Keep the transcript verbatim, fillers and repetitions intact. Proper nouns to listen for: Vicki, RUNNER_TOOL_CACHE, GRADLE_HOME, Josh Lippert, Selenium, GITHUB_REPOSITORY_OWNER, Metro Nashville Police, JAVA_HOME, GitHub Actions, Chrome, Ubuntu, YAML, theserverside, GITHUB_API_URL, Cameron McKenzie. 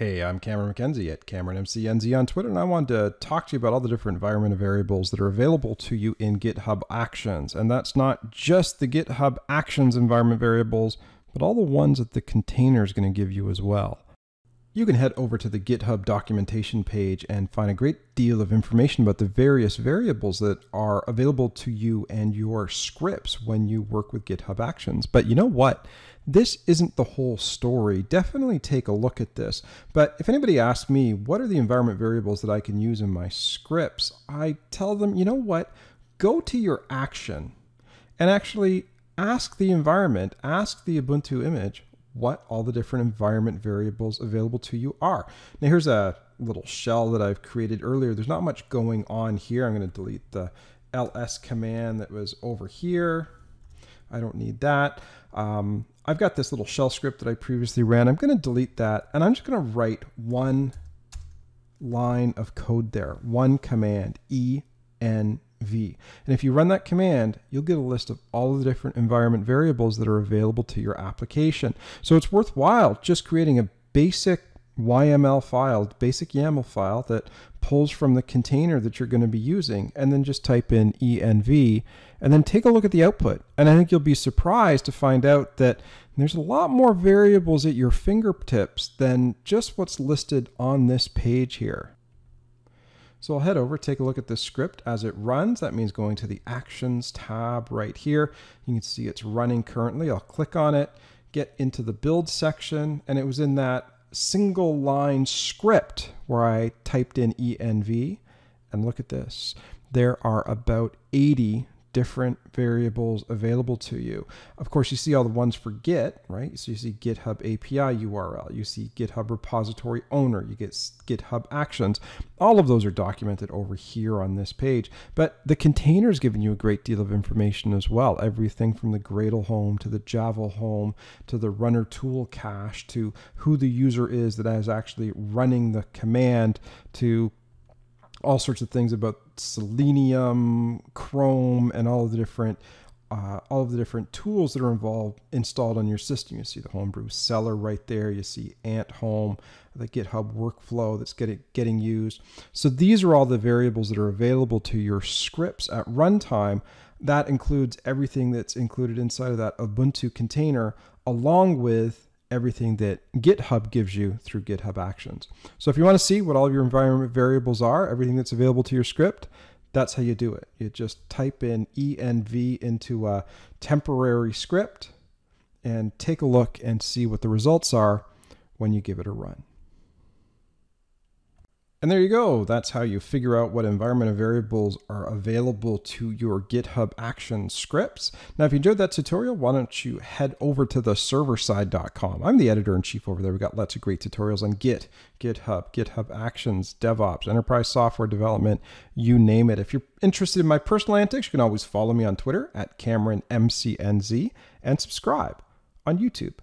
Hey, I'm Cameron McKenzie at Cameron M C N Z on Twitter, and I wanted to talk to you about all the different environment variables that are available to you in GitHub Actions. And that's not just the GitHub Actions environment variables, but all the ones that the container is going to give you as well. You can head over to the GitHub documentation page and find a great deal of information about the various variables that are available to you and your scripts when you work with GitHub Actions. But you know what? This isn't the whole story. Definitely take a look at this. But if anybody asks me, what are the environment variables that I can use in my scripts? I tell them, you know what? Go to your action and actually ask the environment, ask the Ubuntu image, what all the different environment variables available to you are. Now here's a little shell that I've created earlier. There's not much going on here. I'm going to delete the L S command that was over here. I don't need that. Um, I've got this little shell script that I previously ran. I'm going to delete that, and I'm just going to write one line of code there, one command, E N V. And if you run that command, you'll get a list of all of the different environment variables that are available to your application. So it's worthwhile just creating a basic Y M L file, basic YAML file that pulls from the container that you're going to be using, and then just type in E N V and then take a look at the output. And I think you'll be surprised to find out that there's a lot more variables at your fingertips than just what's listed on this page here. So I'll head over, take a look at this script as it runs. That means going to the Actions tab right here. You can see it's running currently. I'll click on it, get into the build section, and it was in that single line script where I typed in E N V, and look at this. There are about eighty different variables available to you. Of course, you see all the ones for Git, right? So you see GitHub A P I U R L, you see GitHub repository owner, you get GitHub Actions. All of those are documented over here on this page, but the container's giving you a great deal of information as well. Everything from the GRADLE home to the JAVA home to the RUNNER tool cache to who the user is that is actually running the command to all sorts of things about Selenium, Chrome, and all of the different uh, all of the different tools that are involved installed on your system. You see the homebrew seller right there. You see Ant Home, the GitHub workflow that's getting getting used. So these are all the variables that are available to your scripts at runtime. That includes everything that's included inside of that Ubuntu container, along with everything that GitHub gives you through GitHub Actions. So if you want to see what all of your environment variables are, everything that's available to your script, that's how you do it. You just type in E N V into a temporary script and take a look and see what the results are when you give it a run. And there you go. That's how you figure out what environment variables are available to your GitHub Action scripts. Now, if you enjoyed that tutorial, why don't you head over to the serverside dot com. I'm the editor-in-chief over there. We've got lots of great tutorials on Git, GitHub, GitHub Actions, DevOps, enterprise software development, you name it. If you're interested in my personal antics, you can always follow me on Twitter at Cameron M C N Z and subscribe on YouTube.